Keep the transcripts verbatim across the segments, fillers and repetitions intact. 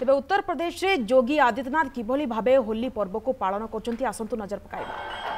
तेबे उत्तर प्रदेश रे योगी आदित्यनाथ किभली भाबे होली पर्व को पालन करछंती आसंतु नजर पकाइबा।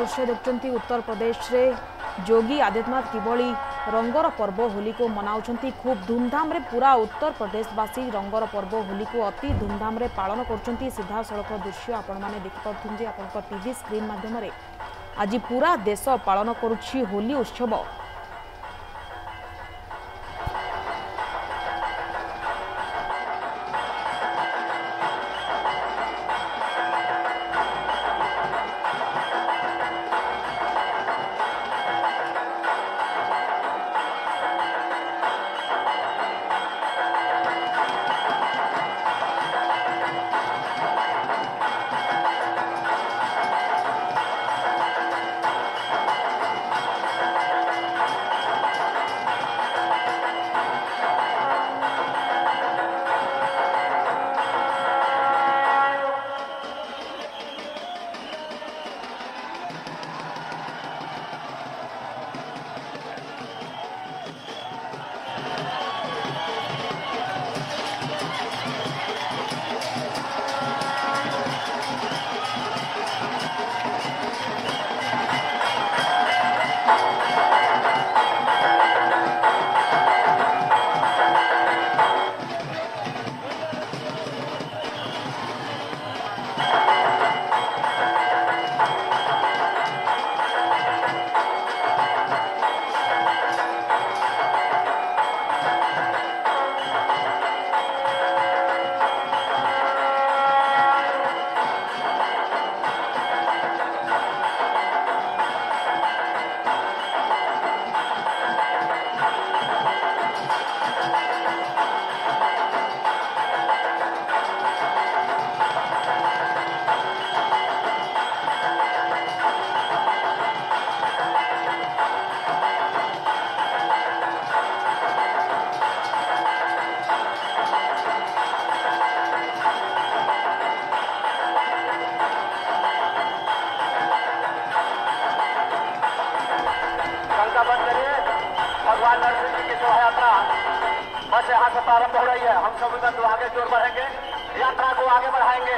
दृश्य देखते उत्तर प्रदेश रे योगी आदित्यनाथ किभली रंगर पर्व होली को मनाउछंती खूब धूमधाम रे। पूरा उत्तर प्रदेशवासी रंगर पर्व होली को अति धूमधाम रे पालन करछंती। सीधा सड़क दृश्य आपण माने देखि पाउछंती आपनका टीवी स्क्रीन माध्यम रे। आज पूरा देश पालन करुछि होली उत्सव। प्रारंभ हो रही है, हम सब उधर तो आगे जोर बढ़ेंगे, यात्रा को आगे बढ़ाएंगे।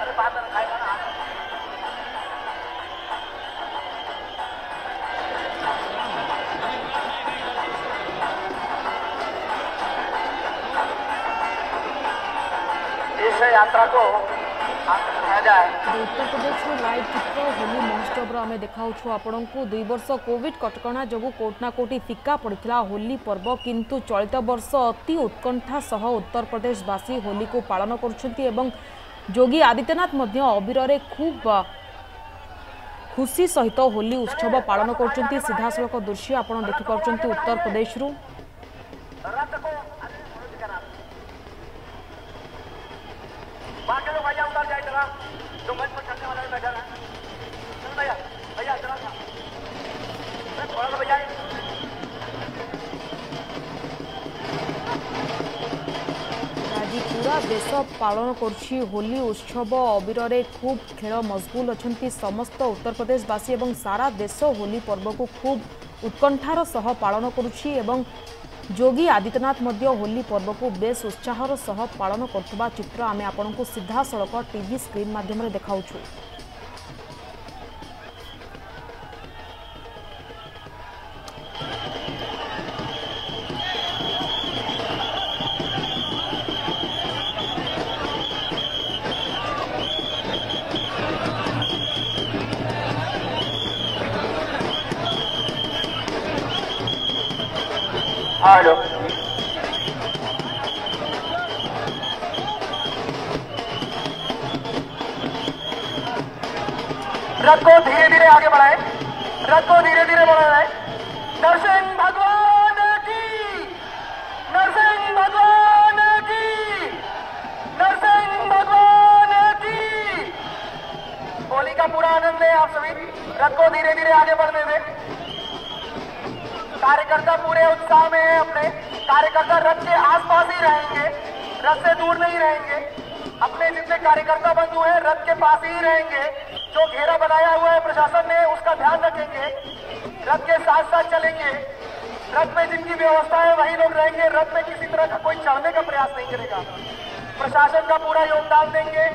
अरे बात ना खाएगा ना। इस यात्रा को उत्तर प्रदेश लाइव चित्र होली महोत्सव आम देखाऊँ आपण को। दुई वर्ष कोविड कटकणा जो कोटना कोटी फिका पड़ा होली पर्व, किंतु चलित वर्ष अति उत्कंठा सह उत्तर प्रदेशवासी होली को पालन कर। योगी आदित्यनाथ अबीर रे खूब खुशी सहित होली उत्सव पालन कर। सीधा सड़क दृश्य आप देखिपुर उत्तर प्रदेश रु। जो मंच पर चलने वाला बैठा है, चल भैया भैया चला था, थोड़ा सा बजाए। सारा देश पालन करछि होली उत्सव अबीर में खूब खेल मजबूल अच्छा समस्त उत्तर प्रदेशवासी और सारा देश होली पर्व को खूब उत्कंठार सह पालन करुछि एवं योगी आदित्यनाथ मध्य होली पर्व को बेस उत्साहर सह पालन करथबा चित्र आमे आपनकु सीधा सड़क टीवी स्क्रीन माध्यम रे देखाउछु। हेलो रथ को धीरे धीरे आगे बढ़ाए, रथ को धीरे धीरे बढ़ाए। नरसिंह भगवान की, नरसिंह भगवान की, नरसिंह भगवान की। होली का पूरा आनंद है आप सभी। रथ को धीरे धीरे आगे बढ़ने दें। कार्यकर्ता पूरे उत्साह में है। अपने कार्यकर्ता रथ के आसपास ही रहेंगे, रथ से दूर नहीं रहेंगे। अपने जितने कार्यकर्ता बंधु हैं रथ के पास ही रहेंगे। जो घेरा बनाया हुआ है प्रशासन ने उसका ध्यान रखेंगे। रथ के साथ साथ चलेंगे। रथ में जिनकी व्यवस्था है वही लोग रहेंगे। रथ में किसी तरह का कोई चढ़ने का प्रयास नहीं करेगा। प्रशासन का पूरा योगदान देंगे।